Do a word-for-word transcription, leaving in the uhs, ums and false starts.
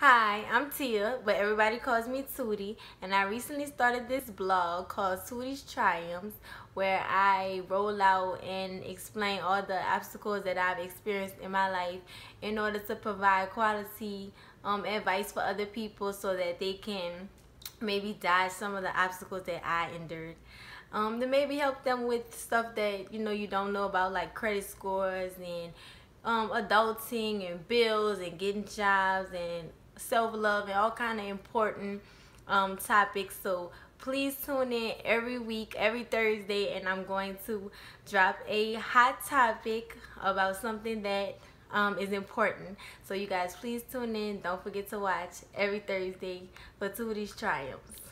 Hi, I'm Tia, but everybody calls me Tootie, and I recently started this blog called Tootie's Triumphs, where I roll out and explain all the obstacles that I've experienced in my life in order to provide quality um, advice for other people so that they can maybe dodge some of the obstacles that I endured. Um, to maybe help them with stuff that, you know, you don't know about, like credit scores and um, adulting and bills and getting jobs and self-love and all kind of important um, topics. So please tune in every week, every Thursday, and I'm going to drop a hot topic about something that um, is important. So you guys, please tune in. Don't forget to watch every Thursday for Tootie's Triumphs.